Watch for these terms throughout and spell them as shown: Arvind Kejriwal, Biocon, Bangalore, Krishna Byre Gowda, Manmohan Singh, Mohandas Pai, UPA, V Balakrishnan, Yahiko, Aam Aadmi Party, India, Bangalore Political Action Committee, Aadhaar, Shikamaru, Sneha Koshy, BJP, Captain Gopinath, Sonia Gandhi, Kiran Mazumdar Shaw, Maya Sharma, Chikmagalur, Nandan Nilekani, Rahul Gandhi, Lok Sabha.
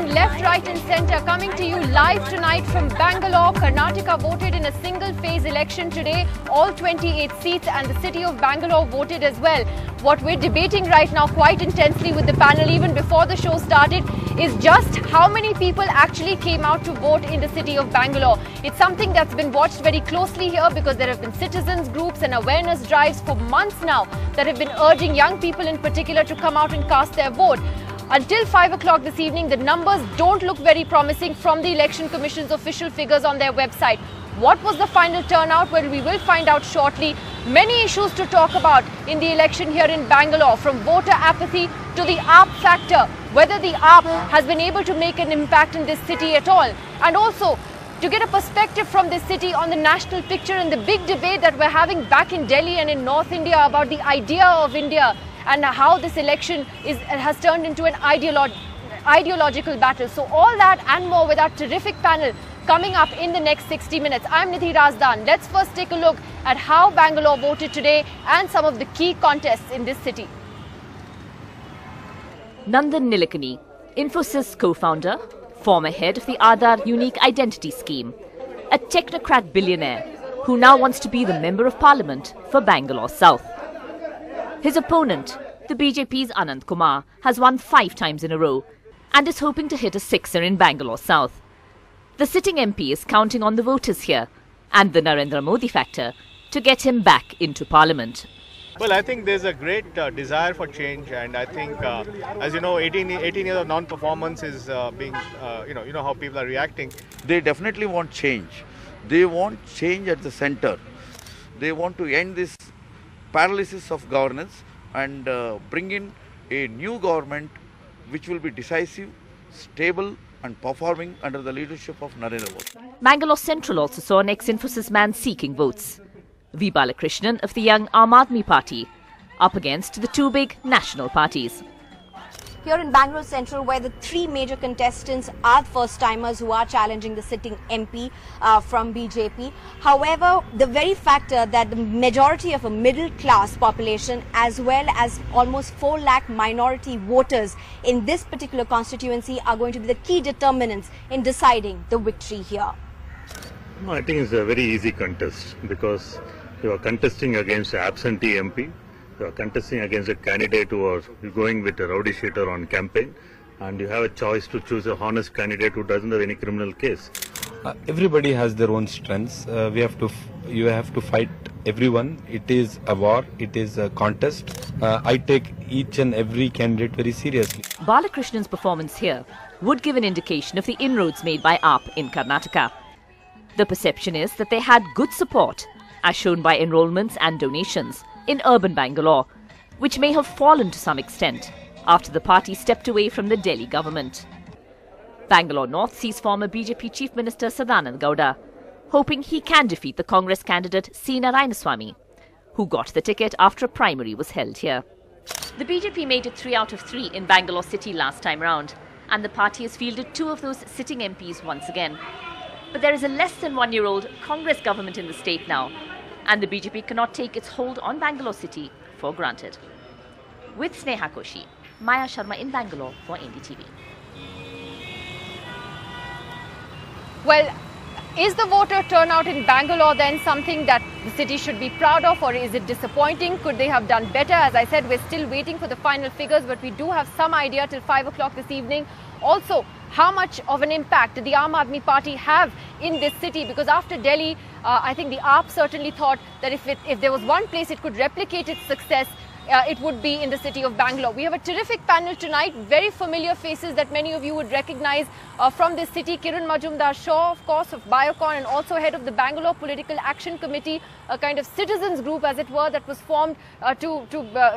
in Left, Right and Centre coming to you live tonight from Bangalore. Karnataka voted in a single phase election today, all 28 seats, and the city of Bangalore voted as well. What we're debating right now quite intensely with the panel even before the show started is just how many people actually came out to vote in the city of Bangalore. It's something that's been watched very closely here because there have been citizens groups and awareness drives for months now that have been urging young people in particular to come out and cast their vote. Until 5 o'clock this evening, the numbers don't look very promising from the Election Commission's official figures on their website. What was the final turnout? Well, we will find out shortly. Many issues to talk about in the election here in Bangalore, from voter apathy to the AAP factor, whether the AAP has been able to make an impact in this city at all. And also, to get a perspective from this city on the national picture and the big debate that we're having back in Delhi and in North India about the idea of India and how this election has turned into an ideological battle. So all that and more with our terrific panel coming up in the next 60 minutes. I'm Nidhi Raazdaan. Let's first take a look at how Bangalore voted today and some of the key contests in this city. Nandan Nilekani, Infosys co-founder, former head of the Aadhaar Unique Identity Scheme, a technocrat billionaire who now wants to be the Member of Parliament for Bangalore South. His opponent, the BJP's Ananth Kumar, has won 5 times in a row and is hoping to hit a sixer in Bangalore South. The sitting MP is counting on the voters here and the Narendra Modi factor to get him back into Parliament. Well, I think there's a great desire for change, and I think, as you know, 18 years of non-performance is being, you know how people are reacting. They definitely want change. They want change at the centre. They want to end this paralysis of governance and bring in a new government which will be decisive, stable and performing under the leadership of Narendra Modi. Bangalore Central also saw an ex-Infosys man seeking votes. V Balakrishnan of the young Aam Aadmi Party, up against the 2 big national parties. Here in Bangalore Central, where the 3 major contestants are first-timers who are challenging the sitting MP from BJP. However, the very factor that the majority of a middle-class population as well as almost 4 lakh minority voters in this particular constituency are going to be the key determinants in deciding the victory here. No, I think it's a very easy contest because you are contesting against an absentee MP, you are contesting against a candidate who is going with a rowdy sheeter on campaign, and you have a choice to choose a honest candidate who doesn't have any criminal case. Everybody has their own strengths. You have to fight everyone. It is a war. It is a contest. I take each and every candidate very seriously. Balakrishnan's performance here would give an indication of the inroads made by AAP in Karnataka. The perception is that they had good support, as shown by enrolments and donations, in urban Bangalore, which may have fallen to some extent after the party stepped away from the Delhi government. Bangalore North sees former BJP Chief Minister Sadanand Gowda, hoping he can defeat the Congress candidate Sina Rainaswamy, who got the ticket after a primary was held here. The BJP made it 3 out of 3 in Bangalore city last time round, and the party has fielded 2 of those sitting MPs once again. But there is a less than 1-year-old Congress government in the state now, and the BJP cannot take its hold on Bangalore city for granted. With Sneha Koshy, Maya Sharma in Bangalore for NDTV. Well, is the voter turnout in Bangalore then something that the city should be proud of, or is it disappointing? Could they have done better? As I said, we're still waiting for the final figures, but we do have some idea till 5 o'clock this evening. Also, how much of an impact did the Aam Aadmi Party have in this city? Because after Delhi, I think the AAP certainly thought that if there was one place it could replicate its success, it would be in the city of Bangalore. We have a terrific panel tonight, very familiar faces that many of you would recognize from this city. Kiran Mazumdar Shaw, of course, of Biocon, and also head of the Bangalore Political Action Committee, a kind of citizens group, as it were, that was formed to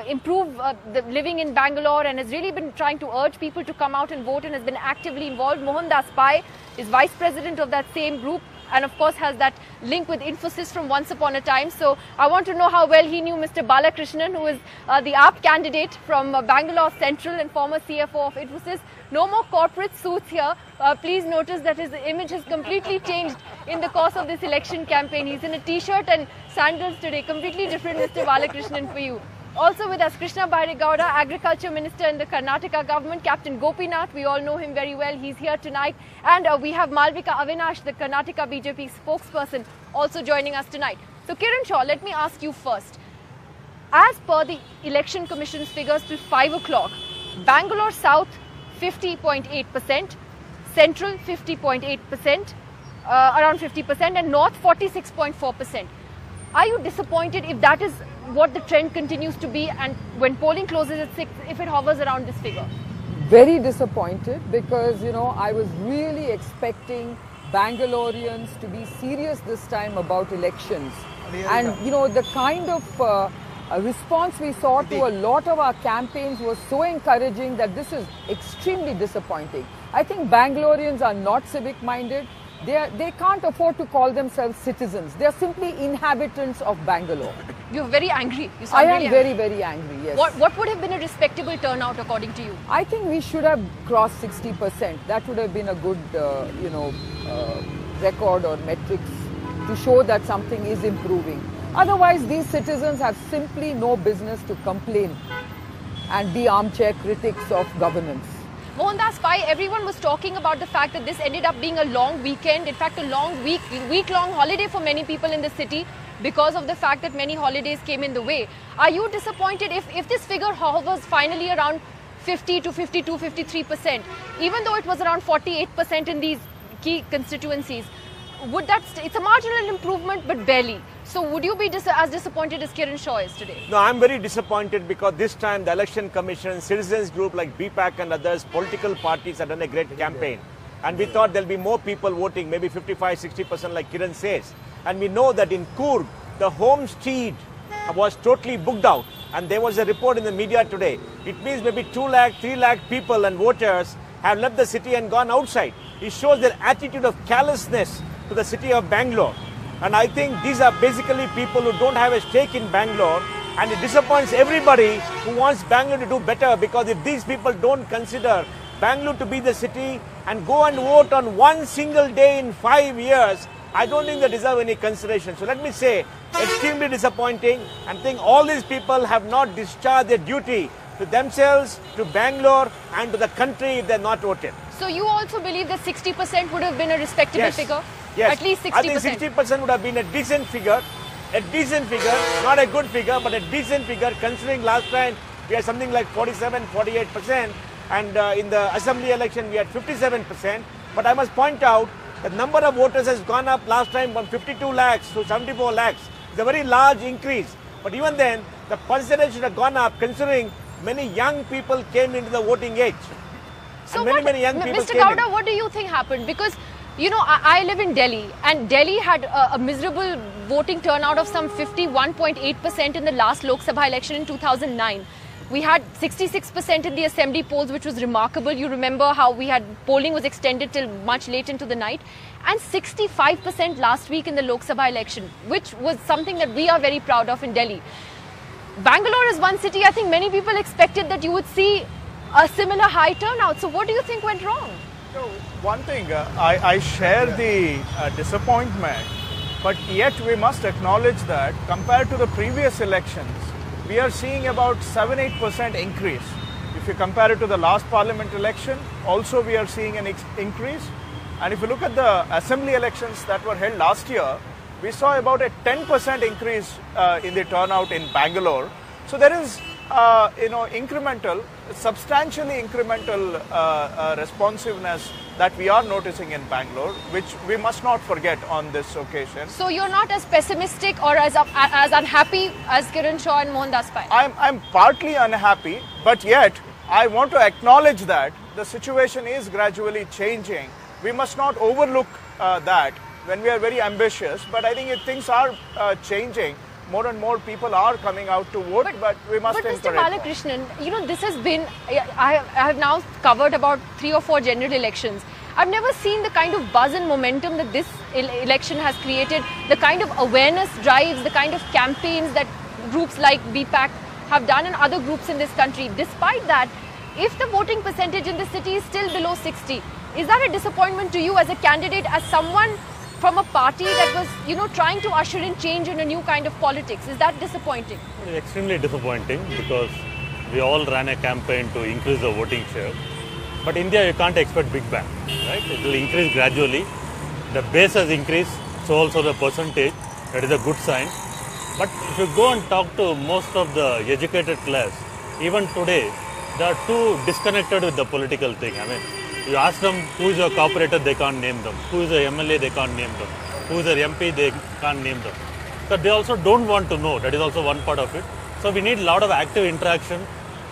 improve the living in Bangalore and has really been trying to urge people to come out and vote and has been actively involved. Mohandas Pai is vice president of that same group, and of course has that link with Infosys from once upon a time. So I want to know how well he knew Mr. Balakrishnan, who is the AAP candidate from Bangalore Central and former CFO of Infosys. No more corporate suits here. Please notice that his image has completely changed in the course of this election campaign. He's in a t-shirt and sandals today. Completely different Mr. Balakrishnan for you. Also with us, Krishna Byre Gowda, Agriculture Minister in the Karnataka government, Captain Gopinath, we all know him very well, he's here tonight. And we have Malvika Avinash, the Karnataka BJP spokesperson, also joining us tonight. So Kiran Shaw, let me ask you first. As per the Election Commission's figures till 5 o'clock, Bangalore South 50.8%, Central 50.8%, around 50%, and North 46.4%. Are you disappointed if that is what the trend continues to be, and when polling closes at 6, if it hovers around this figure? Very disappointed, because you know, I was really expecting Bangaloreans to be serious this time about elections. And you know, the kind of response we saw to a lot of our campaigns was so encouraging that this is extremely disappointing. I think Bangaloreans are not civic minded. They can't afford to call themselves citizens. They are simply inhabitants of Bangalore. You're very angry. You sound I am very, very angry, yes. What would have been a respectable turnout according to you? I think we should have crossed 60%. That would have been a good, record or metrics to show that something is improving. Otherwise, these citizens have simply no business to complain and be armchair critics of governance. Mohandas Pai, everyone was talking about the fact that this ended up being a long weekend, in fact a long week-long holiday for many people in the city because of the fact that many holidays came in the way. Are you disappointed if this figure hovers finally around 50 to 52, 53%, even though it was around 48% in these key constituencies? Would that it's a marginal improvement, but barely. So would you be as disappointed as Kiran Shaw is today? No, I'm very disappointed because this time the Election Commission, citizens group like BPAC and others, political parties have done a great campaign. And we thought there'll be more people voting, maybe 55, 60% like Kiran says. And we know that in Coorg, the home street was totally booked out. And there was a report in the media today. It means maybe 2 lakh, 3 lakh people and voters have left the city and gone outside. It shows their attitude of callousness to the city of Bangalore. And I think these are basically people who don't have a stake in Bangalore, and it disappoints everybody who wants Bangalore to do better, because if these people don't consider Bangalore to be the city and go and vote on one single day in 5 years, I don't think they deserve any consideration. So let me say, extremely disappointing, and think all these people have not discharged their duty to themselves, to Bangalore and to the country if they're not voted. So you also believe that 60% would have been a respectable figure? Yes. At least 60%. I think 60% would have been a decent figure, not a good figure, but a decent figure, considering last time we had something like 47, 48%, and in the assembly election we had 57%. But I must point out the number of voters has gone up last time from 52 lakhs to 74 lakhs. It's a very large increase. But even then, the percentage should have gone up, considering many young people came into the voting age. So many young people came in. Mr. Gowda, what do you think happened? Because you know, I live in Delhi, and Delhi had a miserable voting turnout of some 51.8% in the last Lok Sabha election in 2009. We had 66% in the assembly polls, which was remarkable. You remember how we had polling was extended till much late into the night, and 65% last week in the Lok Sabha election, which was something that we are very proud of in Delhi. Bangalore is one city, I think many people expected that you would see a similar high turnout. So what do you think went wrong? So one thing, I share the disappointment, but yet we must acknowledge that compared to the previous elections, we are seeing about 7-8% increase. If you compare it to the last parliament election, also we are seeing an increase. And if you look at the assembly elections that were held last year, we saw about a 10% increase in the turnout in Bangalore. So there is incremental, substantially incremental responsiveness that we are noticing in Bangalore, which we must not forget on this occasion. So you're not as pessimistic or as unhappy as Kiran Shaw and Mohandas Pai? I'm partly unhappy, but yet I want to acknowledge that the situation is gradually changing. We must not overlook that when we are very ambitious, but I think things are changing. More and more people are coming out to vote, but we must encourage them. But Mr. Balakrishnan, you know, this has been, I have now covered about 3 or 4 general elections. I've never seen the kind of buzz and momentum that this election has created, the kind of awareness drives, the kind of campaigns that groups like BPAC have done and other groups in this country. Despite that, if the voting percentage in the city is still below 60, is that a disappointment to you as a candidate, as someone from a party that was, you know, trying to usher in change in a new kind of politics. Is that disappointing? Extremely disappointing, because we all ran a campaign to increase the voting share. But India, you can't expect big bang, right? It will increase gradually. The base has increased, so also the percentage. That is a good sign. But if you go and talk to most of the educated class, even today, they are too disconnected with the political thing. I mean, you ask them who is your corporator, they can't name them. Who is your MLA, they can't name them. Who is your MP, they can't name them. So they also don't want to know. That is also one part of it. So we need a lot of active interaction.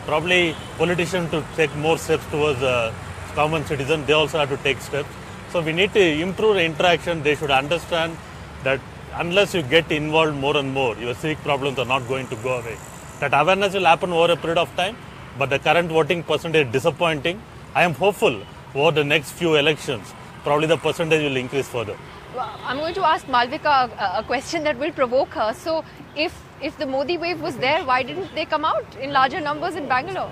Probably politicians to take more steps towards the common citizen. They also have to take steps. So we need to improve the interaction. They should understand that unless you get involved more and more, your civic problems are not going to go away. That awareness will happen over a period of time. But the current voting percentage is disappointing. I am hopeful over the next few elections, probably the percentage will increase further. Well, I'm going to ask Malvika a question that will provoke her. So if the Modi wave was there, why didn't they come out in larger numbers in Bangalore?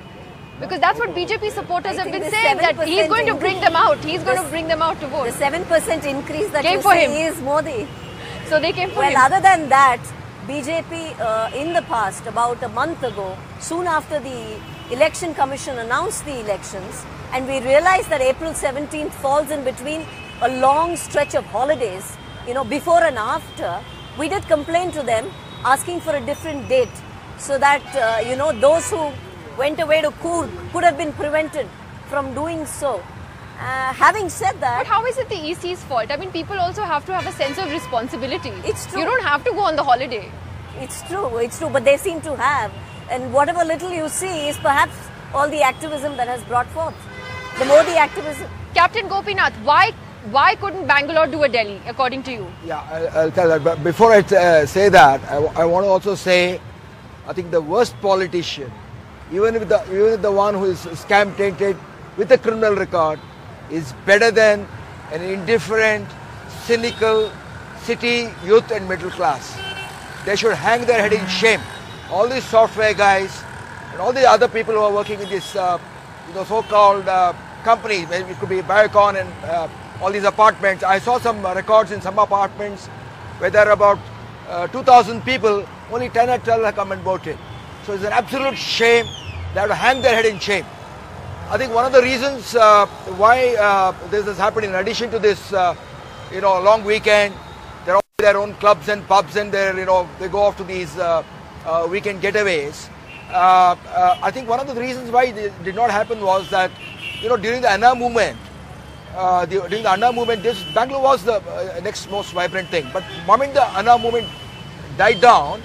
Because that's what BJP supporters have been saying, that he's going to bring them out. He's going to bring them out to vote. The 7% increase that you see is Modi. So they came for him. Well, other than that, BJP in the past, about a month ago, soon after the Election Commission announced the elections, and we realized that April 17th falls in between a long stretch of holidays, you know, before and after, we did complain to them asking for a different date so that, you know, those who went away to Coorg could have been prevented from doing so. Having said that... But how is it the EC's fault? I mean, people also have to have a sense of responsibility. It's true. You don't have to go on the holiday. It's true, but they seem to have. And whatever little you see is perhaps all the activism that has brought forth. The Modi activism. Captain Gopinath, why couldn't Bangalore do a Delhi, according to you? Yeah, I'll tell that. But before I say that, I want to also say, I think the worst politician, even if the one who is scam-tainted with a criminal record, is better than an indifferent, cynical city youth and middle class. They should hang their head in shame. All these software guys and all the other people who are working in this you know, so-called companies, it could be Biocon and all these apartments. I saw some records in some apartments where there are about 2,000 people, only 10 or 12 have come and voted. So it's an absolute shame. They have to hang their head in shame. I think one of the reasons why this has happened, in addition to this, you know, long weekend, they're all their own clubs and pubs, and they're, you know, they go off to these weekend getaways. I think one of the reasons why it did not happen was that, you know, during the Anna movement, this Bangalore was the next most vibrant thing. But the moment the Anna movement died down,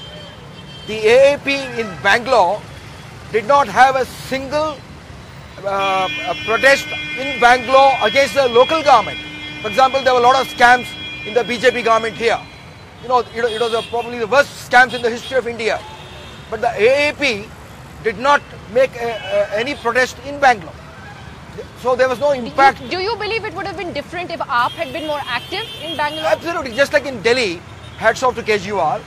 the AAP in Bangalore did not have a single a protest in Bangalore against the local government. For example, there were a lot of scams in the BJP government here. You know, it was probably the worst scams in the history of India. But the AAP did not make any protest in Bangalore. So there was no impact. Do you believe it would have been different if AAP had been more active in Bangalore? Absolutely. Just like in Delhi, hats off to Kejriwal.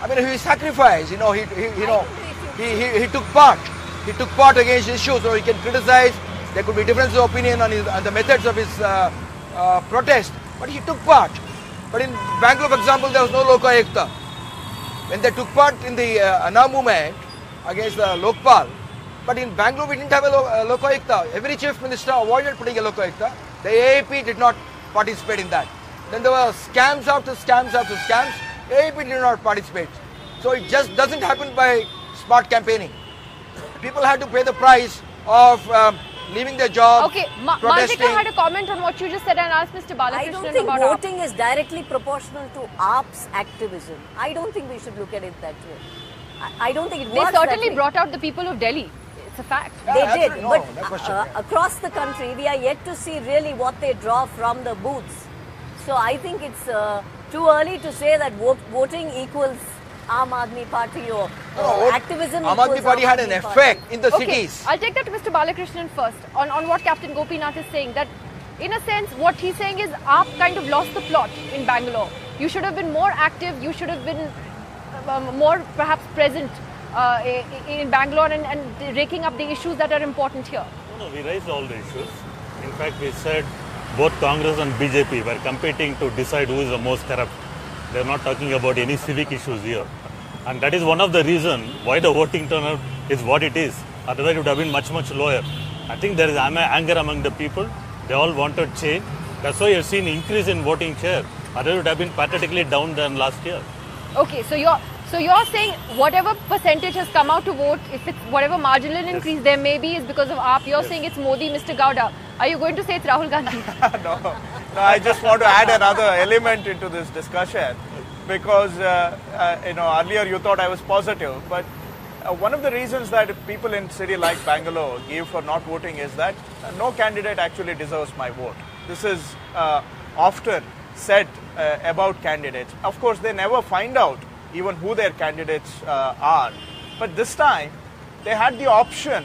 I mean, he sacrificed, you know, he took part. He took part against issues, so he can criticize. There could be differences of opinion on the methods of his protest, but he took part. But in Bangalore, for example, there was no Lokayukta. When they took part in the Anna movement against the Lokpal, but in Bangalore we didn't have a Lokayukta. Every chief minister avoided putting a Lokayukta. The AAP did not participate in that. Then there were scams after scams after scams. AAP did not participate. So it just doesn't happen by smart campaigning. People had to pay the price of leaving their job. Okay, Malvika had a comment on what you just said, and asked Mr. Balakrishnan. I don't think voting is directly proportional to AAP's activism. I don't think we should look at it that way. I don't think it works. They certainly brought out the people of Delhi. It's a fact. Yeah, they did, no, but across the country, we are yet to see really what they draw from the booths. So I think it's too early to say that voting equals Aam Aadmi Party or activism. Aam Aadmi Party had an effect in the cities. I'll take that to Mr. Balakrishnan first on what Captain Gopinath is saying, that in a sense what he's saying is AAP kind of lost the plot in Bangalore. You should have been more active, you should have been more perhaps present in Bangalore and raking up the issues that are important here. No, we raised all the issues. In fact, we said both Congress and BJP were competing to decide who is the most corrupt. They are not talking about any civic issues here. And that is one of the reasons why the voting turnout is what it is. Otherwise, it would have been much, much lower. I think there is anger among the people. They all wanted change. That's why you have seen increase in voting share. Otherwise, it would have been pathetically down than last year. Okay, so you're saying whatever percentage has come out to vote, if it's whatever marginal increase there may be is because of AAP. You're saying it's Modi, Mr. Gowda. Are you going to say it's Rahul Gandhi? No, I just want to add another element into this discussion because, earlier you thought I was positive. But one of the reasons that people in a city like Bangalore give for not voting is that no candidate actually deserves my vote. This is often said about candidates. Of course, they never find out even who their candidates are. But this time, they had the option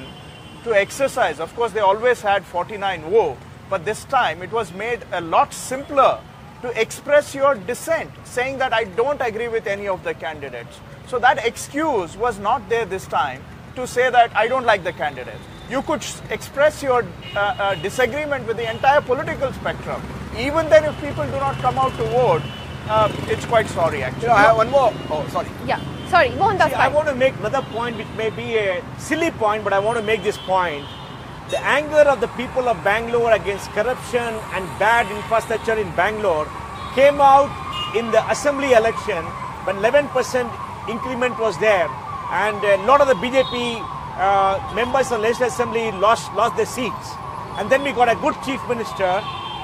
to exercise. Of course, they always had 49-0, but this time it was made a lot simpler to express your dissent, saying that I don't agree with any of the candidates. So that excuse was not there this time to say that I don't like the candidates. You could express your disagreement with the entire political spectrum. Even then, if people do not come out to vote, it's quite sorry actually. I have one more. Oh, sorry. Yeah, sorry. Mohandas Pai. I want to make another point which may be a silly point, but I want to make this point. The anger of the people of Bangalore against corruption and bad infrastructure in Bangalore came out in the assembly election when 11% increment was there, and a lot of the BJP members of the Legislative Assembly lost their seats. And then we got a good chief minister.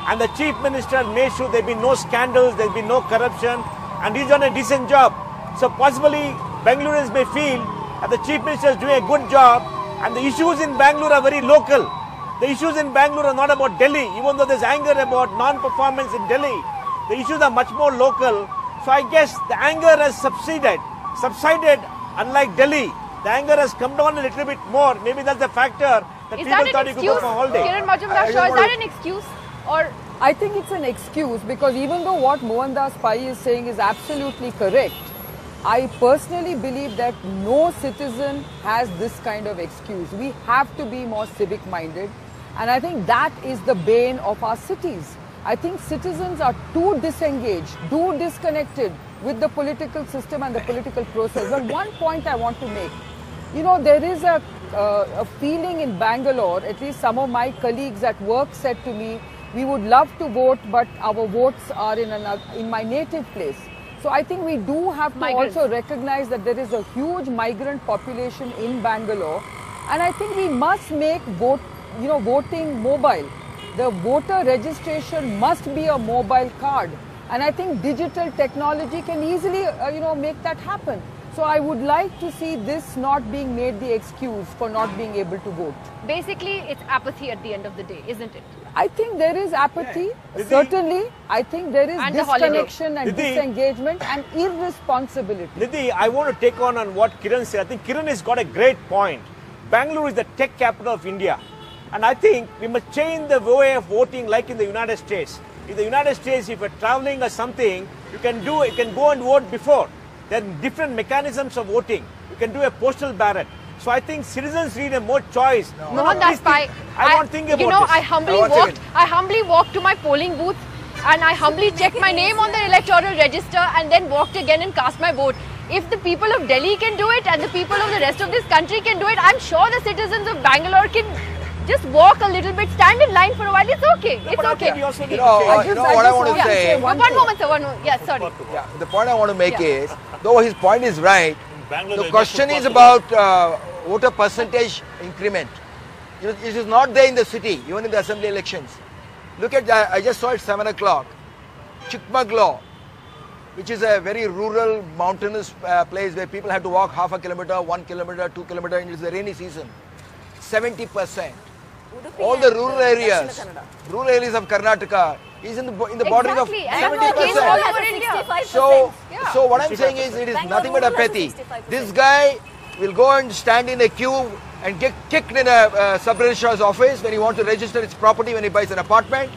And the chief minister made sure there'd be no scandals, there'd be no corruption, and he's done a decent job. So possibly Bangaloreans may feel that the chief minister is doing a good job, and the issues in Bangalore are very local. The issues in Bangalore are not about Delhi, even though there's anger about non-performance in Delhi. The issues are much more local. So I guess the anger has subsided, unlike Delhi. The anger has come down a little bit more. Maybe that's the factor that people thought you could go for a holiday. Kiran Mazumdar Shaw, is that an excuse? Or I think it's an excuse, because even though what Mohandas Pai is saying is absolutely correct, I personally believe that no citizen has this kind of excuse. We have to be more civic minded, and I think that is the bane of our cities. I think citizens are too disengaged, too disconnected with the political system and the political process. But one point I want to make, there is a feeling in Bangalore, at least some of my colleagues at work said to me, we would love to vote, but our votes are in my native place. So I think we do have to also recognize that there is a huge migrant population in Bangalore, and I think we must make voting mobile. The voter registration must be a mobile card, and I think digital technology can easily make that happen. So I would like to see this not being made the excuse for not being able to vote. Basically, it's apathy at the end of the day, isn't it? I think there is apathy, certainly. I think there is disconnection and disengagement and irresponsibility. Nidhi, I want to take on what Kiran said. I think Kiran has got a great point. Bangalore is the tech capital of India. And I think we must change the way of voting like in the United States. In the United States, if you're traveling or something, you can go and vote before. There are different mechanisms of voting. You can do a postal ballot. So I think citizens need a more choice. Mohandas Pai, I don't think about this. I humbly walked to my polling booth and I humbly checked my name on the electoral register and then walked again and cast my vote. If the people of Delhi can do it and the people of the rest of this country can do it, I'm sure the citizens of Bangalore can just walk a little bit, stand in line for a while. It's okay. It's okay. One moment, sir. Yeah, sorry. Yeah, the point I want to make is, though his point is right, the question is about voter percentage increment. It is not there in the city, even in the assembly elections. Look at that. I just saw it 7 o'clock. Chikmagalur, which is a very rural, mountainous place where people have to walk half a kilometer, 1 kilometer, 2 kilometers, and it's the rainy season. 70%. All the rural areas of Karnataka is in the bordering of 70%. So what I'm saying is, it is nothing but apathy. This guy will go and stand in a queue and get kicked in a sub registrar's office when he wants to register his property, when he buys an apartment.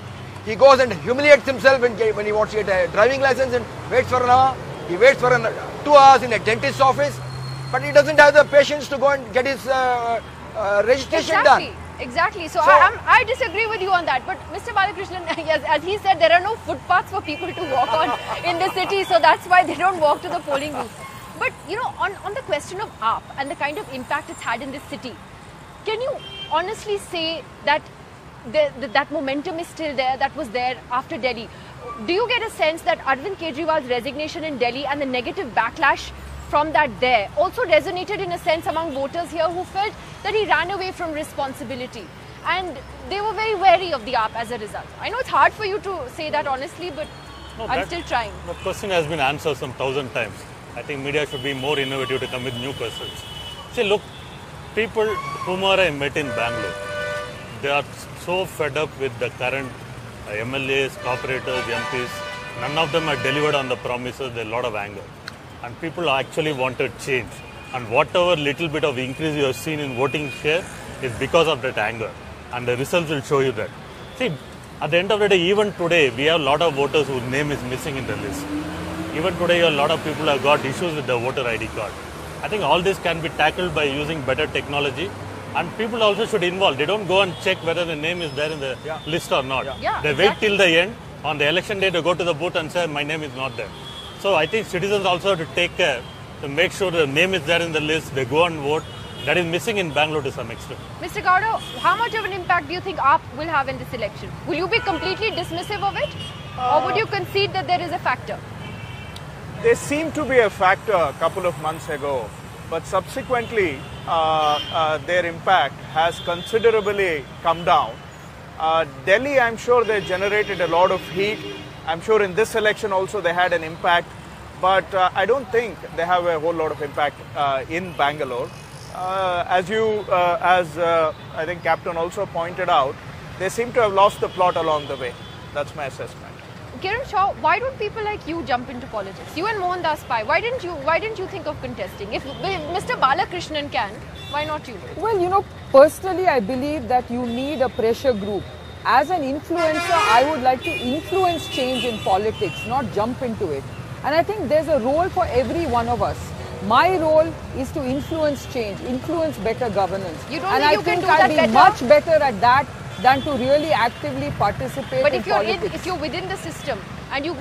He goes and humiliates himself when he wants to get a driving license and waits for an hour. He waits for 2 hours in a dentist's office, but he doesn't have the patience to go and get his registration done. Exactly. So, I disagree with you on that. But Mr. Balakrishnan, yes, as he said, there are no footpaths for people to walk on in the city. So that's why they don't walk to the polling booth. But, you know, on the question of AAP and the kind of impact it's had in this city, can you honestly say that that momentum is still there, that was there after Delhi? Do you get a sense that Arvind Kejriwal's resignation in Delhi and the negative backlash from that there also resonated in a sense among voters here who felt that he ran away from responsibility and they were very wary of the AAP as a result? I know it's hard for you to say that honestly, but no, I'm still trying. The question has been answered some thousand times. I think media should be more innovative to come with new questions. See, look, people whom I met in Bangalore, they are so fed up with the current MLAs, corporators, MPs. None of them have delivered on the promises. There's a lot of anger. And people actually wanted change. And whatever little bit of increase you have seen in voting share is because of that anger. And the results will show you that. See, at the end of the day, even today, we have a lot of voters whose name is missing in the list. Even today, a lot of people have got issues with their voter ID card. I think all this can be tackled by using better technology. And people also should involve. They don't go and check whether the name is there in the list or not. They wait till the end. On the election day, they go to the booth and say, my name is not there. So I think citizens also have to take care to make sure the name is there in the list. They go and vote. That is missing in Bangalore to some extent. Mr. Gowda, how much of an impact do you think AAP will have in this election? Will you be completely dismissive of it? Or would you concede that there is a factor? There seemed to be a factor a couple of months ago. But subsequently, their impact has considerably come down. Delhi, I'm sure they generated a lot of heat. I'm sure in this election also they had an impact. But I don't think they have a whole lot of impact in Bangalore. As I think Captain also pointed out, they seem to have lost the plot along the way. That's my assessment. Kiran Shaw, why don't people like you jump into politics? You and Mohandas Pai, why didn't you think of contesting? If Mr. Balakrishnan can, why not you? Well, you know, personally, I believe that you need a pressure group. As an influencer, I would like to influence change in politics, not jump into it. And I think there's a role for every one of us. My role is to influence change, influence better governance. You don't think you can do that better? And I think I'll be much better at that than to really actively participate in politics. But if you're within the system and you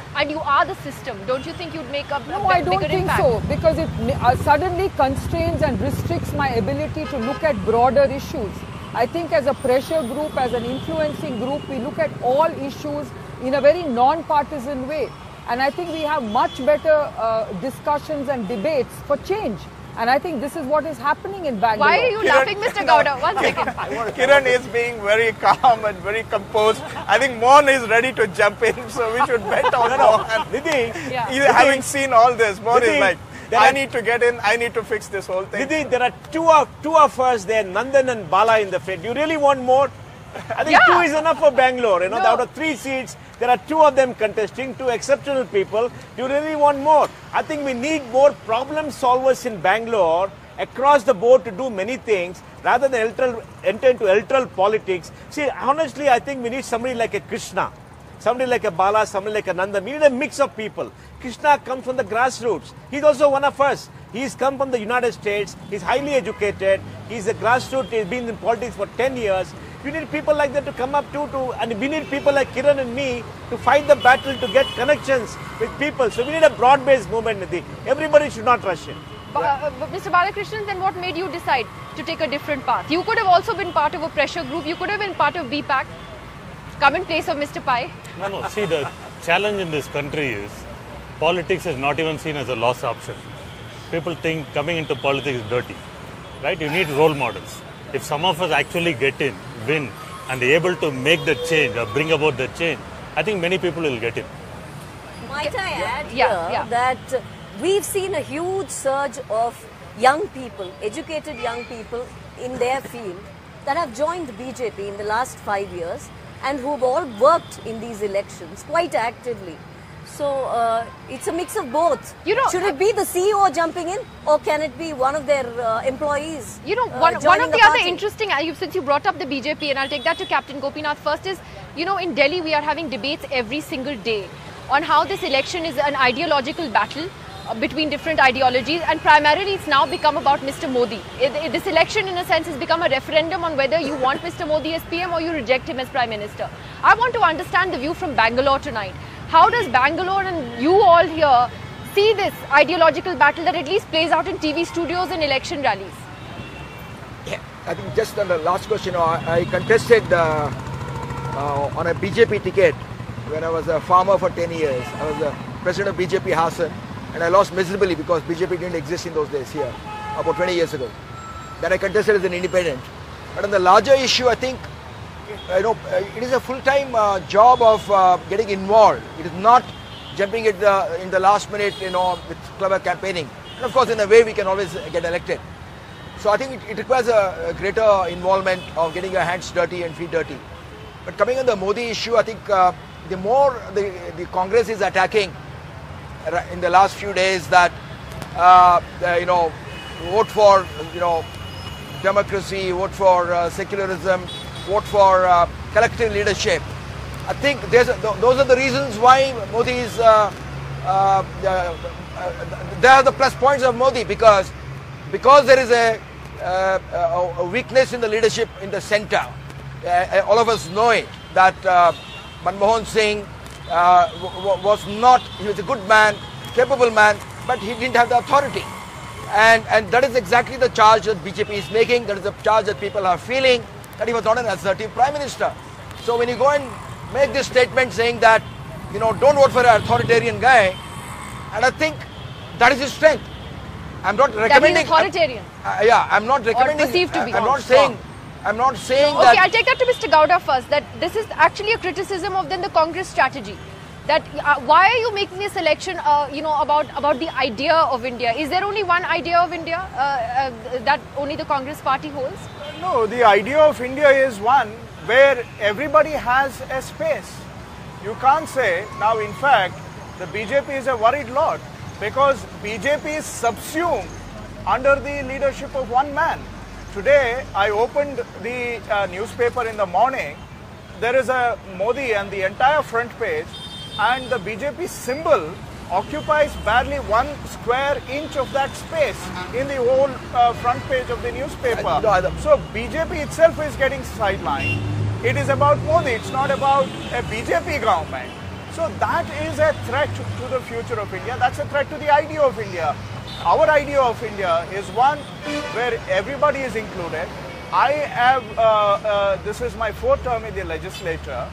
are the system, don't you think you'd make a bigger impact? No, I don't think so, because it suddenly constrains and restricts my ability to look at broader issues. I think as a pressure group, as an influencing group, we look at all issues in a very non-partisan way. And I think we have much better discussions and debates for change. And I think this is what is happening in Bangalore. Why are you laughing, Mr. Gowda? One second. Kiran is being very calm and very composed. I think Mohan is ready to jump in, so we should bet on Mohan. Nidhi, having seen all this, Mohan is like, I need to get in, I need to fix this whole thing. Nidhi, there are two of us there, Nandan and Bala in the field. Do you really want more? I think two is enough for Bangalore. You know, out of three seats, there are two of them contesting, two exceptional people. Do you really want more? I think we need more problem solvers in Bangalore across the board to do many things rather than enter into electoral politics. See, honestly, I think we need somebody like a Krishna, somebody like a Bala, somebody like a Nandan. We need a mix of people. Krishna comes from the grassroots. He's also one of us. He's come from the United States. He's highly educated. He's a grassroots. He's been in politics for 10 years. We need people like that to come up and we need people like Kiran and me to fight the battle to get connections with people. So we need a broad-based movement, Nidhi. Everybody should not rush in. But Mr. Balakrishnan, then what made you decide to take a different path? You could have also been part of a pressure group. You could have been part of BPAC, come in place of Mr. Pai. No. See, the challenge in this country is politics is not even seen as a loss option. People think coming into politics is dirty, right? You need role models. If some of us actually get in, win, and are able to make the change or bring about the change, I think many people will get in. Might I add here that we've seen a huge surge of young people, educated young people in their field that have joined the BJP in the last 5 years and who've all worked in these elections quite actively. So, it's a mix of both. You know, should it be the CEO jumping in or can it be one of their employees? You know, one of the other interesting, since you brought up the BJP, and I'll take that to Captain Gopinath first, is, you know, in Delhi we are having debates every single day on how this election is an ideological battle. between different ideologies, and primarily it's now become about Mr. Modi. This election in a sense has become a referendum on whether you want Mr. Modi as PM or you reject him as Prime Minister. I want to understand the view from Bangalore tonight. How does Bangalore and you all here see this ideological battle that at least plays out in TV studios and election rallies? Yeah, I think just on the last question, I contested on a BJP ticket when I was a farmer for 10 years. I was a president of BJP Hassan, and I lost miserably because BJP didn't exist in those days here, about 20 years ago. Then I contested as an independent. But on the larger issue, I think it is a full-time job of getting involved. It is not jumping at the, in the last minute, you know, with clever campaigning. And of course, in a way, we can always get elected. So I think it requires a greater involvement of getting your hands dirty and feet dirty. But coming on the Modi issue, I think the more the Congress is attacking in the last few days that, you know, vote for, you know, democracy, vote for secularism, vote for collective leadership. I think there's those are the reasons why Modi is, there are the plus points of Modi because there is a weakness in the leadership in the center. All of us know it, that Manmohan Singh he was a good man, capable man, but he didn't have the authority. And that is exactly the charge that BJP is making, that is the charge that people are feeling, that he was not an assertive Prime Minister. So when you go and make this statement saying that, you know, don't vote for an authoritarian guy, and I think that is his strength. I'm not recommending... authoritarian? Yeah, I'm not recommending... Or perceived to be. I'm not saying that... Okay, I'll take that to Mr. Gowda first, that this is actually a criticism of then the Congress strategy. That why are you making this election, you know, about the idea of India? Is there only one idea of India that only the Congress party holds? No, the idea of India is one where everybody has a space. You can't say, now in fact, the BJP is a worried lot because BJP is subsumed under the leadership of one man. Today, I opened the newspaper in the morning. There is a Modi and the entire front page, and the BJP symbol occupies barely 1 square inch of that space in the whole front page of the newspaper. So BJP itself is getting sidelined. It is about Modi, it's not about a BJP government. So that is a threat to the future of India. That's a threat to the idea of India. Our idea of India is one where everybody is included. I have, this is my 4th term in the legislature.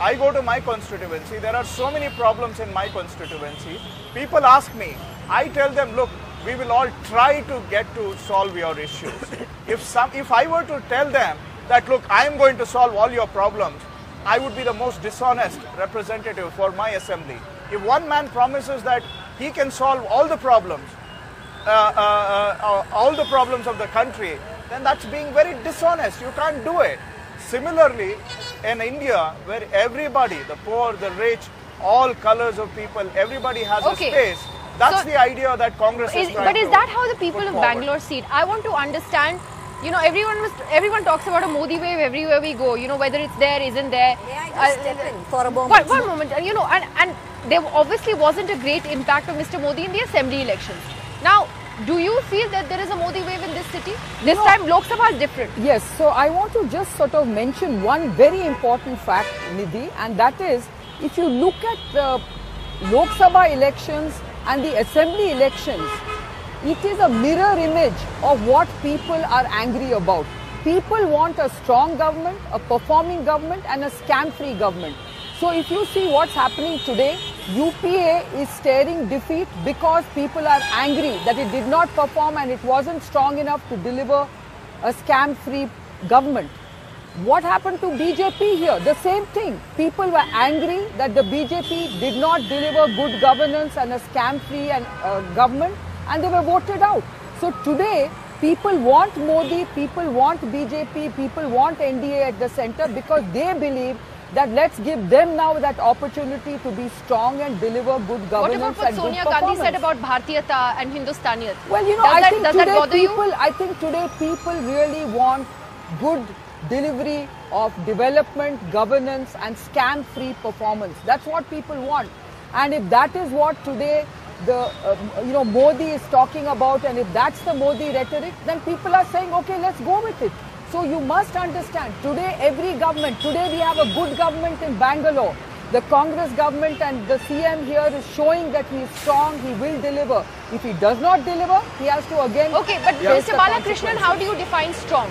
I go to my constituency. There are so many problems in my constituency. People ask me, I tell them, look, we will all try to get to solve your issues. If I were to tell them that, look, I am going to solve all your problems, I would be the most dishonest representative for my assembly. If one man promises that he can solve all the problems of the country, then that's being very dishonest. You can't do it. Similarly, in India, where everybody, the poor, the rich, all colors of people, everybody has a space. That's the idea that Congress is trying to put forward. But is that how the people of Bangalore see it? I want to understand, you know, everyone talks about a Modi wave everywhere we go, you know, whether it's there, isn't there. May I just step in for a moment? One moment, you know, and there obviously wasn't a great impact of Mr. Modi in the assembly elections. Now, do you feel that there is a Modi wave in this city? This time Lok Sabha is different. Yes, so I want to just sort of mention one very important fact, Nidhi, and that is, if you look at the Lok Sabha elections and the assembly elections, it is a mirror image of what people are angry about. People want a strong government, a performing government and a scam-free government. So if you see what's happening today, UPA is staring defeat because people are angry that it did not perform and it wasn't strong enough to deliver a scam-free government. What happened to BJP here? The same thing. People were angry that the BJP did not deliver good governance and a scam-free government, and they were voted out. So today, people want Modi, people want BJP, people want NDA at the centre because they believe that let's give them now that opportunity to be strong and deliver good governance. What about what Sonia Gandhi said about Bhartiyata and Hindustaniyat? Well, you know, I think today people really want good delivery of development, governance and scam-free performance. That's what people want. And if that is what today Modi is talking about, and if that's the Modi rhetoric, then people are saying, okay, let's go with it. So you must understand, today every government, today we have a good government in Bangalore. The Congress government and the CM here is showing that he is strong, he will deliver. If he does not deliver, he has to again... Okay, but Mr. Balakrishnan, how do you define strong?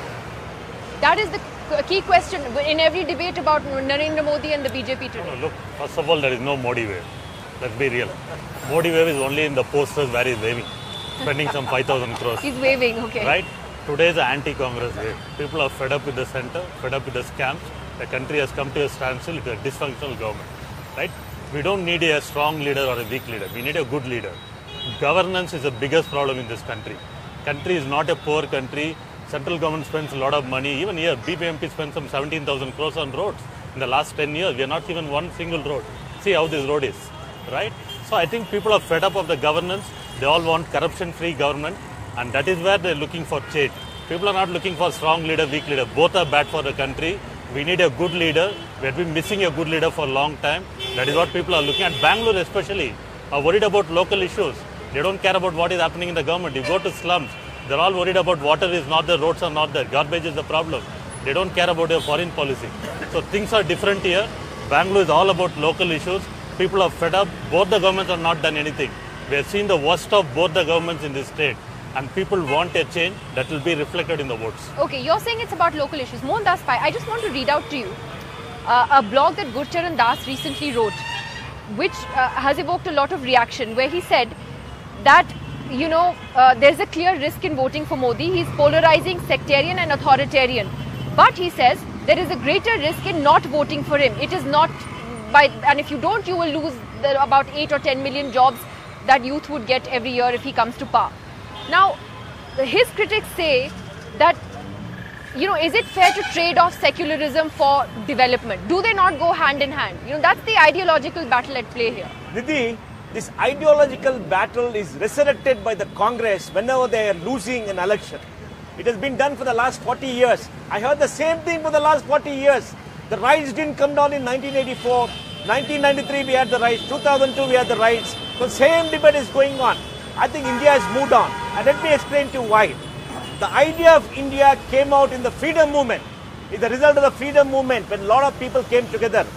That is the key question in every debate about Narendra Modi and the BJP today. No, look, first of all, there is no Modi wave. Let's be real. Modi wave is only in the posters where he is waving, spending some 5,000 crores. He's waving, okay. Right? Today is an anti-Congress wave. People are fed up with the centre, fed up with the scams. The country has come to a standstill with a dysfunctional government. Right? We don't need a strong leader or a weak leader. We need a good leader. Governance is the biggest problem in this country. Country is not a poor country. Central government spends a lot of money. Even here, BPMP spends some 17,000 crores on roads. In the last 10 years, we are not even one single road. See how this road is. Right? So I think people are fed up of the governance. They all want corruption-free government, and that is where they are looking for change. People are not looking for strong leader, weak leader. Both are bad for the country. We need a good leader. We have been missing a good leader for a long time. That is what people are looking at. Bangalore especially are worried about local issues. They don't care about what is happening in the government. You go to slums, they're all worried about water is not there, roads are not there, garbage is the problem. They don't care about your foreign policy. So things are different here. Bangalore is all about local issues. People are fed up. Both the governments have not done anything. We have seen the worst of both the governments in this state. And people want a change that will be reflected in the votes. Okay, you're saying it's about local issues. Mohandas Pai, I just want to read out to you a blog that Gurcharan Das recently wrote, which has evoked a lot of reaction, where he said that, you know, there's a clear risk in voting for Modi. He's polarizing, sectarian and authoritarian. But he says there is a greater risk in not voting for him. It is not... and if you don't, you will lose the, about 8 or 10 million jobs that youth would get every year if he comes to power. Now, his critics say that, you know, is it fair to trade off secularism for development? Do they not go hand in hand? You know, that's the ideological battle at play here. Nidhi, this ideological battle is resurrected by the Congress whenever they are losing an election. It has been done for the last 40 years. I heard the same thing for the last 40 years. The riots didn't come down in 1984, 1993 we had the riots, 2002 we had the riots. The same debate is going on. I think India has moved on, and let me explain to you why. The idea of India came out in the freedom movement. It's the result of the freedom movement when a lot of people came together.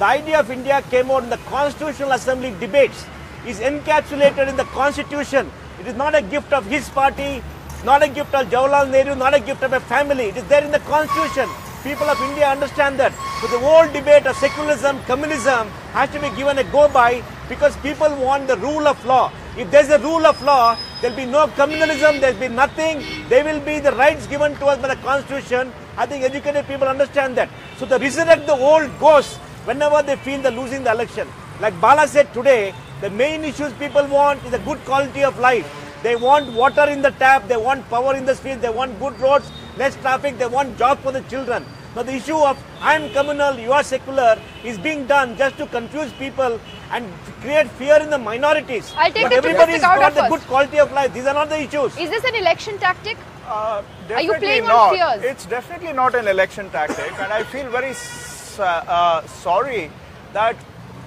The idea of India came out in the Constitutional Assembly debates. It's encapsulated in the Constitution. It is not a gift of his party, not a gift of Jawaharlal Nehru, not a gift of a family. It is there in the Constitution. People of India understand that. So the whole debate of secularism, communism has to be given a go by because people want the rule of law. If there's a rule of law, there'll be no communalism, there'll be nothing. There will be the rights given to us by the Constitution. I think educated people understand that. So they resurrect the old ghosts whenever they feel they're losing the election. Like Bala said today, the main issues people want is a good quality of life. They want water in the tap, they want power in the streets, they want good roads, less traffic, they want jobs for the children. Now the issue of I am communal, you are secular is being done just to confuse people and create fear in the minorities. I'll take it to Mr. Gowda first. The good quality of life. These are not the issues. Is this an election tactic? Are you playing on fears? It's definitely not an election tactic, and I feel very sorry that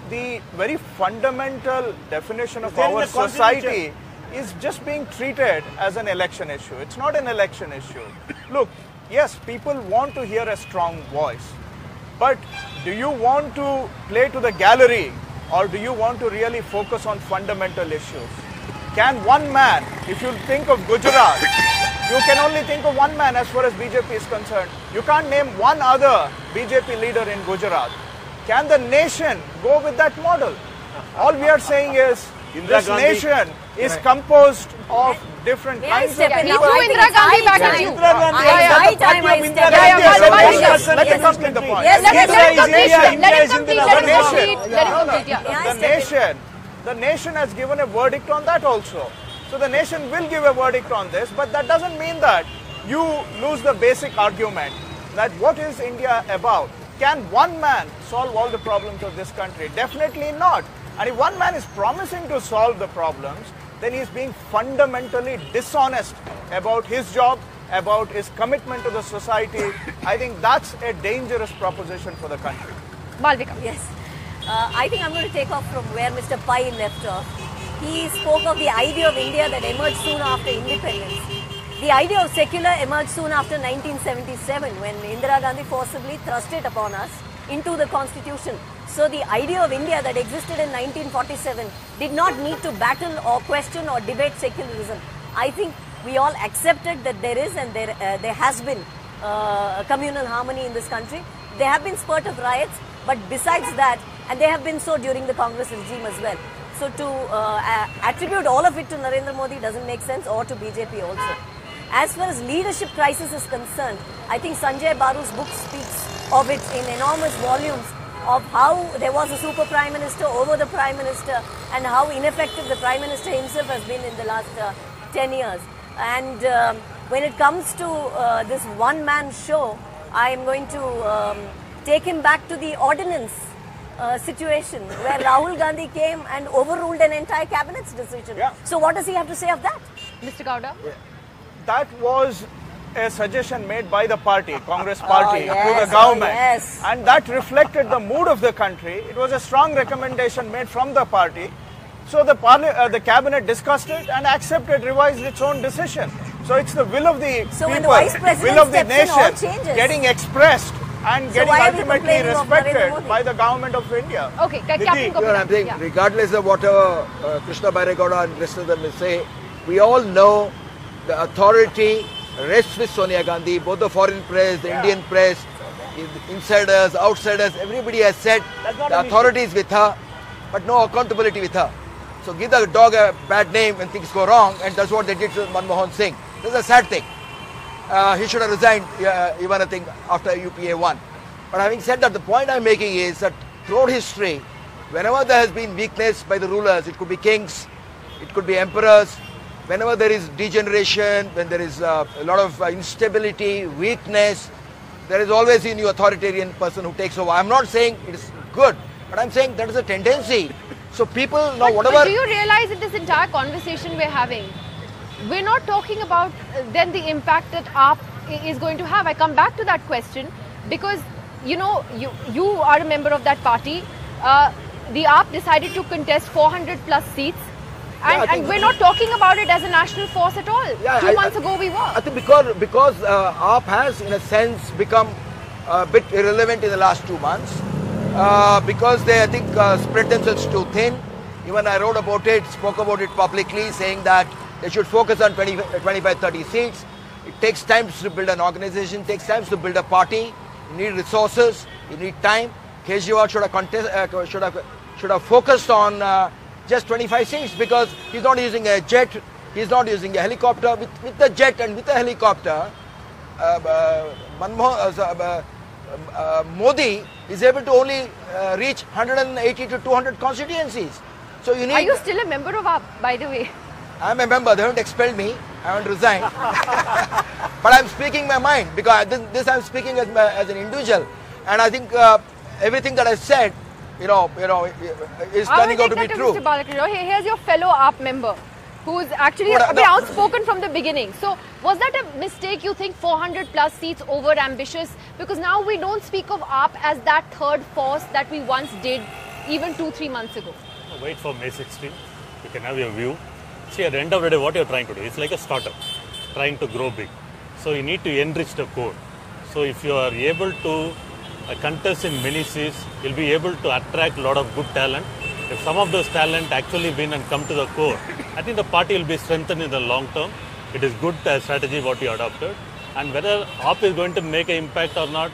the very fundamental definition of our society is just being treated as an election issue. It's not an election issue. Look. Yes, people want to hear a strong voice, but do you want to play to the gallery or do you want to really focus on fundamental issues? Can one man, if you think of Gujarat, you can only think of one man as far as BJP is concerned. You can't name one other BJP leader in Gujarat. Can the nation go with that model? All we are saying is this nation is composed of different kinds of people. Indira Gandhi battled you. The nation has given a verdict on that also. So the nation will give a verdict on this, but that doesn't mean that you lose the basic argument that what is India about? Can one man solve all the problems of this country? Definitely not. And if one man is promising to solve the problems, then he is being fundamentally dishonest about his job, about his commitment to the society. I think that's a dangerous proposition for the country. Malvika. Yes. I think I'm going to take off from where Mr. Pai left off. He spoke of the idea of India that emerged soon after independence. The idea of secular emerged soon after 1977 when Indira Gandhi forcibly thrust it upon us into the constitution. So the idea of India that existed in 1947 did not need to battle or question or debate secularism. I think we all accepted that there is and there has been communal harmony in this country. There have been spurt of riots, but besides that, and they have been so during the Congress regime as well. So to attribute all of it to Narendra Modi doesn't make sense, or to BJP also. As far as leadership crisis is concerned, I think Sanjay Baru's book speaks of it in enormous volumes of how there was a super prime minister over the prime minister and how ineffective the prime minister himself has been in the last 10 years. And when it comes to this one-man show, I am going to take him back to the ordinance situation where Rahul Gandhi came and overruled an entire cabinet's decision. Yeah. So what does he have to say of that? Mr. Gowda? Yeah. That was a suggestion made by the party, Congress party, to the government. Yes. And that reflected the mood of the country. It was a strong recommendation made from the party. So the cabinet discussed it and accepted, revised its own decision. So it's the will of the people, will of the nation getting expressed and getting ultimately respected by the government of India. Okay, Captain Gopinath. Regardless of whatever Krishna Byre Gowda and the rest of them will say, we all know the authority rests with Sonia Gandhi. Both the foreign press, the Indian press, insiders, outsiders, everybody has said the authority is with her, but no accountability with her. So give the dog a bad name when things go wrong, and that's what they did to Manmohan Singh. That's a sad thing. He should have resigned, even I think, after UPA won. But having said that, the point I'm making is that throughout history, whenever there has been weakness by the rulers, it could be kings, it could be emperors, whenever there is degeneration, when there is a lot of instability, weakness, there is always a new authoritarian person who takes over. I'm not saying it is good, but I'm saying that is a tendency. So people now, whatever... But do you realize that this entire conversation we're having, we're not talking about then the impact that AAP is going to have. I come back to that question because, you know, you are a member of that party. The AAP decided to contest 400 plus seats. And we're not talking about it as a national force at all. Yeah, Two months ago we were. I think because AAP has in a sense become a bit irrelevant in the last 2 months because they spread themselves too thin. Even I wrote about it, spoke about it publicly, saying that they should focus on 25-30 seats. It takes time to build an organization, takes time to build a party. You need resources, you need time. Kejriwal should have focused on just 25 seats because he's not using a jet, he's not using a helicopter. With the jet and with the helicopter, Modi is able to only reach 180 to 200 constituencies. So you need... Are you still a member of AAP, by the way? I'm a member. They haven't expelled me. I haven't resigned. But I'm speaking my mind because this I'm speaking as an individual. And I think everything that I've said, you know, is turning out to be true. Mr. Balakrishnan, here's your fellow AAP member who is actually outspoken from the beginning. So was that a mistake, you think, 400 plus seats over ambitious? Because now we don't speak of AAP as that third force that we once did even 2-3 months ago. Wait for May 16. You can have your view. See, at the end of the day, what you're trying to do, it's like a startup, trying to grow big. So you need to enrich the core. So if you are able to contest in many seats, you'll be able to attract a lot of good talent. If some of those talent actually win and come to the core, I think the party will be strengthened in the long term. It is good strategy what you adopted. And whether AAP is going to make an impact or not,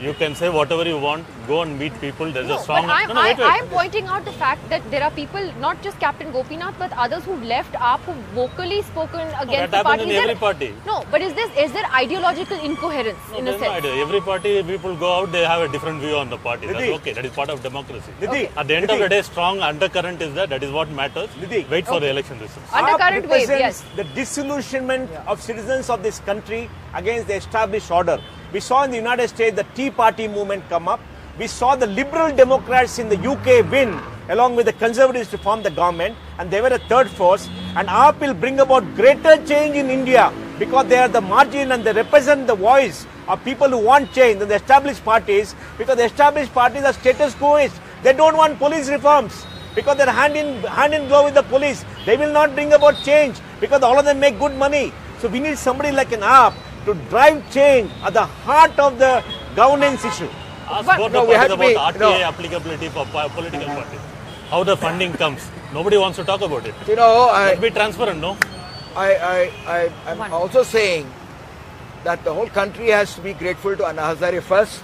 you can say whatever you want, go and meet people. There's a strong... I'm pointing out the fact that there are people, not just Captain Gopinath, but others who've left AAP, who've vocally spoken against the party. That happens in every party. No, but is there ideological incoherence in a sense? Every party, people go out, they have a different view on the party. That's okay. That is part of democracy. Okay. At the end of the day, strong undercurrent is there. That is what matters. Wait for the election results. Undercurrent wave, yes. The disillusionment of citizens of this country against the established order. We saw in the United States the Tea Party movement come up. We saw the Liberal Democrats in the UK win along with the Conservatives to form the government, and they were a third force. And AAP will bring about greater change in India because they are the margin and they represent the voice of people who want change than the established parties, because the established parties are status quoists. They don't want police reforms. because they're hand in glove with the police. They will not bring about change because all of them make good money. So we need somebody like an Aap to drive change at the heart of the governance issue. Ask both no, about RTA applicability for political parties. How the funding comes. Nobody wants to talk about it. You know, let's be transparent, no? I'm also saying that the whole country has to be grateful to Anna Hazare first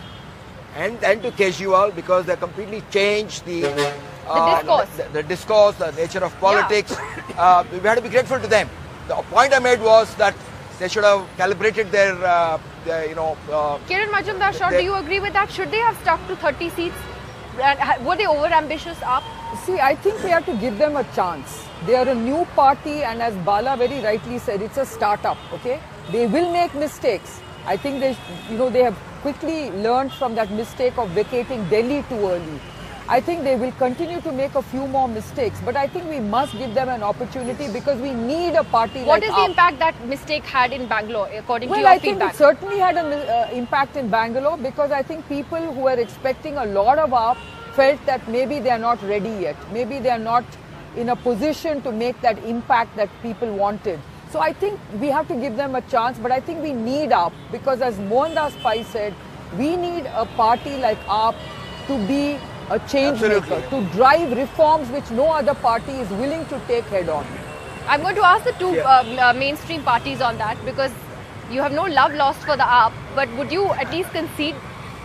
and then to Kejriwal, because they completely changed the discourse, the nature of politics. Yeah. We had to be grateful to them. The point I made was that they should have calibrated their Kiran Mazumdar Shaw, do you agree with that? Should they have stuck to 30 seats? Were they over ambitious up? See, I think we have to give them a chance. They are a new party, and as Bala very rightly said, it's a start-up, okay? They will make mistakes. I think they have quickly learned from that mistake of vacating Delhi too early. I think they will continue to make a few more mistakes, but I think we must give them an opportunity because we need a party like What is the impact that mistake had in Bangalore, according to your feedback? Well, I think it certainly had an impact in Bangalore, because I think people who are expecting a lot of AAP felt that maybe they are not ready yet. Maybe they are not in a position to make that impact that people wanted. So I think we have to give them a chance, but I think we need AAP because, as Mohandas Pai said, we need a party like AAP to be a change maker, to drive reforms which no other party is willing to take head on. I'm going to ask the two mainstream parties on that, because you have no love lost for the AAP, but would you at least concede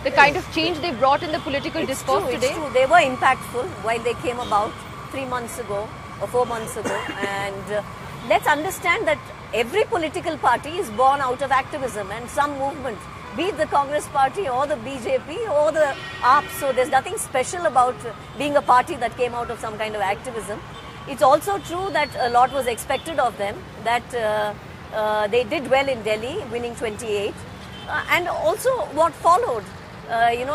the kind of change they brought in the political discourse today? It's true. They were impactful while they came about 3 months ago or 4 months ago. And let's understand that every political party is born out of activism and some movement, be it the Congress party or the BJP or the AAP. So there's nothing special about being a party that came out of some kind of activism. It's also true that a lot was expected of them, that they did well in Delhi, winning 28. And also what followed,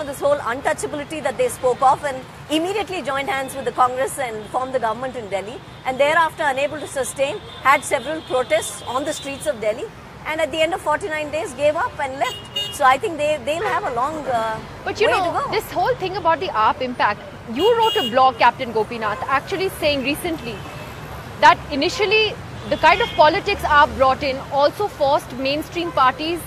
this whole untouchability that they spoke of, and immediately joined hands with the Congress and formed the government in Delhi. And thereafter, unable to sustain, had several protests on the streets of Delhi. And at the end of 49 days, gave up and left. So I think they'll have a long way to go. This whole thing about the AAP impact, you wrote a blog, Captain Gopinath, actually saying recently that initially the kind of politics AAP brought in also forced mainstream parties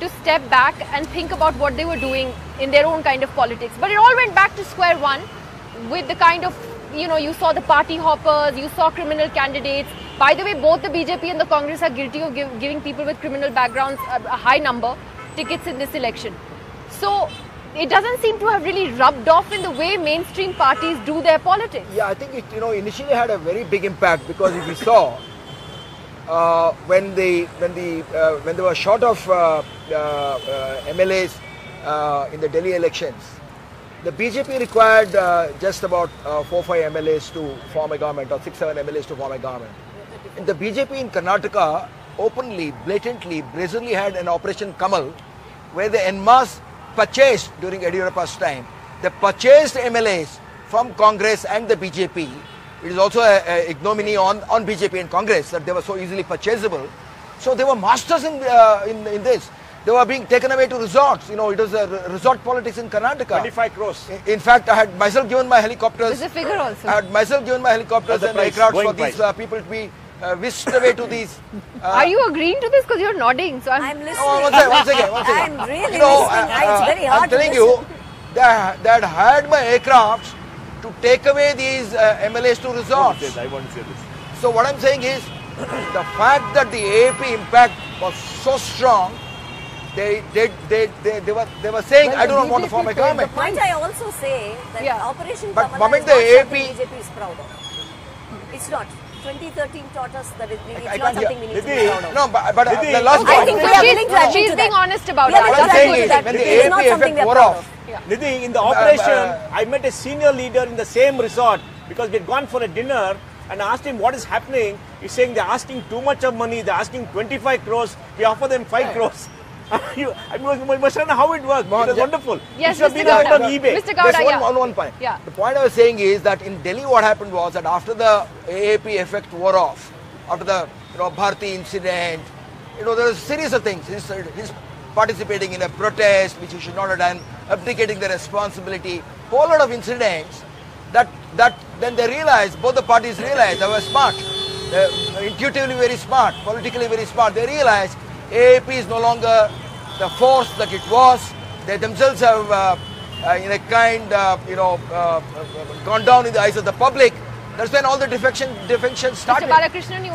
to step back and think about what they were doing in their own kind of politics. But it all went back to square one with the kind of, you saw the party hoppers, you saw criminal candidates. By the way, both the BJP and the Congress are guilty of giving people with criminal backgrounds a high number tickets in this election. So it doesn't seem to have really rubbed off in the way mainstream parties do their politics. Yeah, I think it initially had a very big impact, because if you saw when they were short of MLAs in the Delhi elections, the BJP required just about 4-5 MLAs to form a government, or 6-7 MLAs to form a government. And the BJP in Karnataka openly, blatantly, brazenly had an Operation Kamal, where they en masse purchased, during Yediyurappa's time, they purchased MLAs from Congress and the BJP. It is also an ignominy on BJP and Congress that they were so easily purchasable. So they were masters in this. They were being taken away to resorts. It was a resort politics in Karnataka. 25 crores. In fact, I had myself given my helicopters. There's a figure also. I had myself given my helicopters and aircraft for these people to be whisked away to these. Are you agreeing to this? Because you're nodding. So I'm listening. Oh, one second. I'm really listening. It's very hard to listen. I'm telling you, they had hired my aircrafts to take away these MLAs to resorts. I won't say this. So what I'm saying is, the fact that the AAP impact was so strong, they were saying, well, I do not want to form a government. The point I also say that Operation Kamala is not something BJP is proud of. It's not. 2013 taught us that it's not something we need to be proud of. No, but the last point. I think she's being honest about that. What I'm saying is, when the AAP effect wore off. Nidhi, in the operation, I met a senior leader in the same resort, because we had gone for a dinner, and I asked him what is happening. He's saying they're asking too much of money. They're asking 25 crores. We offer them 5 crores. I must know how it worked. It was wonderful. Yes, Mr. Gowda. Mr. Gowda, one point. Yeah. The point I was saying is that in Delhi what happened was that after the AAP effect wore off, after the Bharti incident, there was a series of things. His participating in a protest, which he should not have done, abdicating the responsibility, whole lot of incidents that Then they realized, both the parties realized, they were smart. Intuitively very smart, politically very smart. They realized AAP is no longer the force that it was. They themselves have, in a kind, gone down in the eyes of the public. That's when all the defection started. Mr. Balakrishnan, you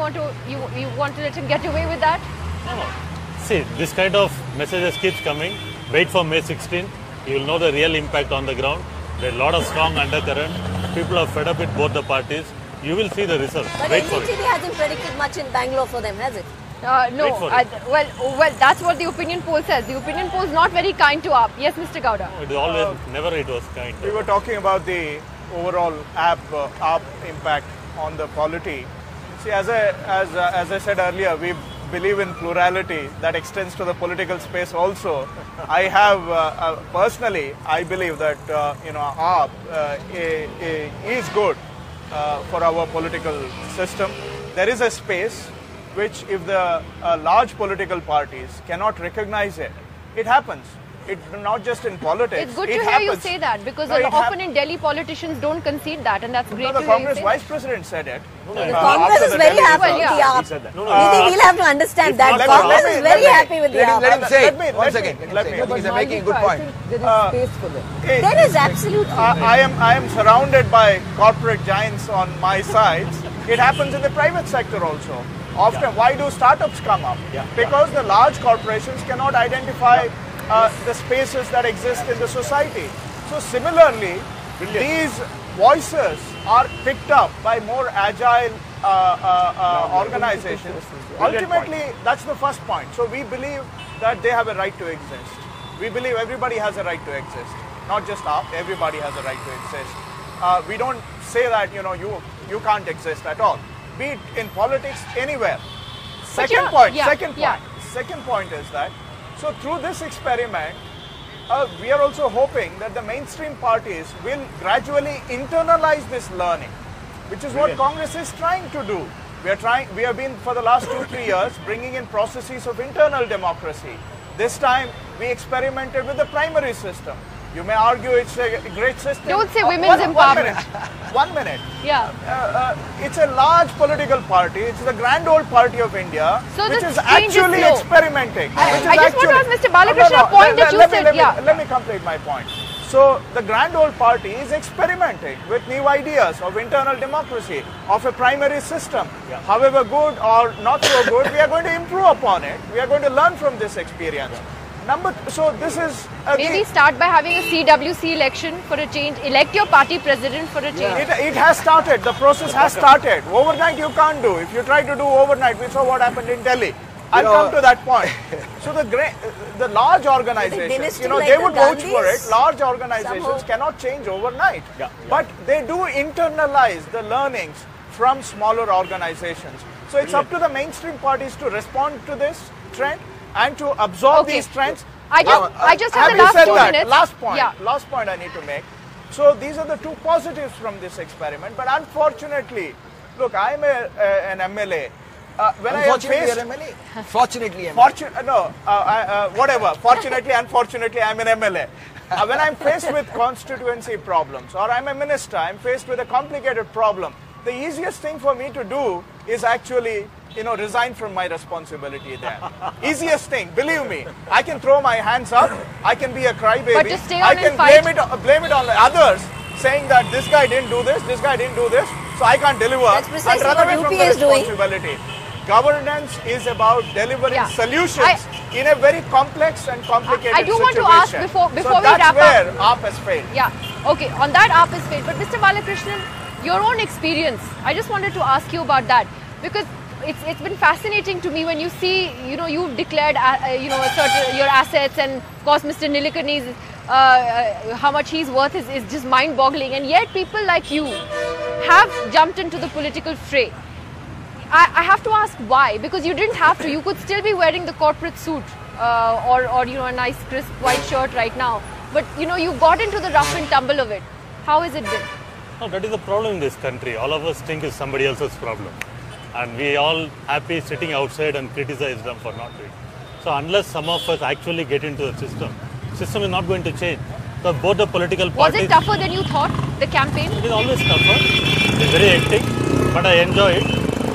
want to let him get away with that? No. See, this kind of messages keeps coming. Wait for May 16th. You will know the real impact on the ground. There are a lot of strong undercurrent. People are fed up with both the parties. You will see the results. But NDTV hasn't predicted much in Bangalore for them, has it? No. Well, that's what the opinion poll says. The opinion poll is not very kind to AAP. Yes, Mr. Gowda. No, never it was kind. We were talking about the overall AAP impact on the polity. See, as I said earlier, we believe in plurality that extends to the political space also. I have personally, I believe that AAP is good. For our political system. There is a space which if the large political parties cannot recognize it, it happens. It's not just in politics. It's good to hear you say that because often in Delhi politicians don't concede that, and that's great to hear. The Congress Vice President said it. The Congress is very happy with the AAP. We'll have to understand that. Congress is very happy with the AAP. Let him say it. Once again, he's making a good point. There is space for them. There is absolutely. I am surrounded by corporate giants on my sides. It happens in the private sector also. Often, why do startups come up? Because the large corporations cannot identify the spaces that exist in the society. So similarly, these voices are picked up by more agile organizations. Ultimately, that's the first point. So we believe that they have a right to exist. We believe everybody has a right to exist. Not just AAP, everybody has a right to exist. We don't say that, you can't exist at all. Be it in politics, anywhere. Second point is that, so through this experiment, we are also hoping that the mainstream parties will gradually internalize this learning, which is what Congress is trying to do. We have been for the last 2-3 years bringing in processes of internal democracy. This time we experimented with the primary system. You may argue it's a great system. Don't say women's empowerment. One minute. Yeah. It's a large political party. It's the grand old party of India, so which is actually experimenting. I just want to ask Mr. Balakrishnan a point that you said. Yeah. Let me complete my point. So the grand old party is experimenting with new ideas of internal democracy, of a primary system. Yeah. However good or not so good, we are going to improve upon it. We are going to learn from this experience. Yeah. So this is... Maybe start by having a CWC election for a change. Elect your party president for a change. Yeah. It has started. The process has started. Overnight you can't do. If you try to do overnight, we saw what happened in Delhi. I'll come to that point. So the large organizations, they would vouch for it. Large organizations cannot change overnight. Yeah. But they do internalize the learnings from smaller organizations. So it's up to the mainstream parties to respond to this trend and to absorb these trends. I just have the last 2 minutes. Last point I need to make. So these are the two positives from this experiment. But unfortunately, look, I'm an MLA. Fortunately, I'm an MLA. When I'm faced with constituency problems, or I'm a minister, I'm faced with a complicated problem, the easiest thing for me to do is actually resign from my responsibility there. Easiest thing, believe me. I can throw my hands up, I can be a crybaby, but to stay on I can blame it on others, saying that this guy didn't do this, so I can't deliver. That's precisely what UPA is doing. Governance is about delivering solutions in a very complex and complicated situation. I do want to ask before we wrap up. That's where AAP has failed. Yeah, okay, on that AAP has failed. But Mr. Balakrishnan, your own experience, I just wanted to ask you about that, because it's been fascinating to me when you see, you've declared, your assets, and of course Mr. Nilekani's, how much he's worth is just mind-boggling, and yet people like you have jumped into the political fray. I have to ask why, because you didn't have to. You could still be wearing the corporate suit or a nice crisp white shirt right now, but you got into the rough and tumble of it. How has it been? No, that is the problem in this country. All of us think it's somebody else's problem. And we all happy sitting outside and criticize them for not doing. So unless some of us actually get into the system is not going to change. the both the political parties. Was it tougher than you thought, the campaign? It is always tougher. It is very hectic, but I enjoy it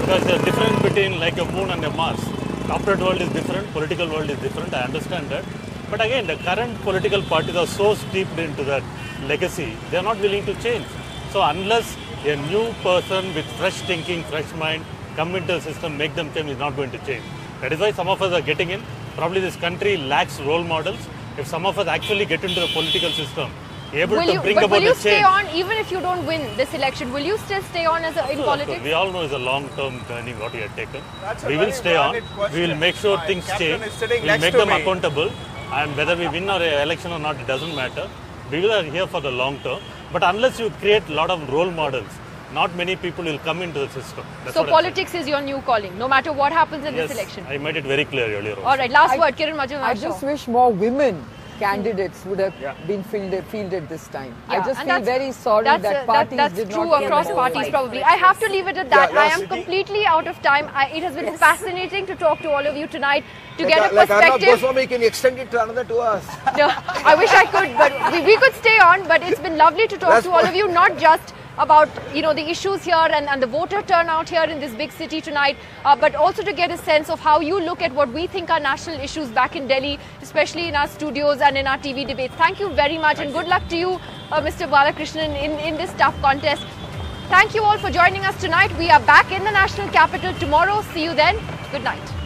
because the difference between like a moon and a Mars. Corporate world is different, political world is different, I understand that. But again, the current political parties are so steeped into that legacy, they are not willing to change. So unless a new person with fresh thinking, fresh mind, come into the system, make them change, is not going to change. That is why some of us are getting in. Probably this country lacks role models. If some of us actually get into the political system, able will to bring about a change. Will you stay on, even if you don't win this election, will you still stay on as in politics? We all know it's a long-term journey what we have taken. We will stay on. Question. We will make sure things change. We will make them accountable. And whether we win our election or not, it doesn't matter. We are here for the long term. But unless you create a lot of role models, not many people will come into the system. That's so politics is your new calling, no matter what happens in this election. I made it very clear earlier on. All right, last word, Kiran Mazumdar. I just wish more women candidates would have been fielded this time. Yeah. I just feel very sorry that parties did not. That's true across parties probably. I have to leave it at that. I am completely out of time. It has been fascinating to talk to all of you tonight, to get a perspective. Arnab Goswami, can you extend it to another 2 hours? No, I wish I could, but we could stay on. But it's been lovely to talk to all of you, not just about the issues here and the voter turnout here in this big city tonight, but also to get a sense of how you look at what we think are national issues back in Delhi, especially in our studios and in our TV debates. Thank you very much and good luck to you, Mr. Balakrishnan, in this tough contest. Thank you all for joining us tonight. We are back in the national capital tomorrow. See you then. Good night.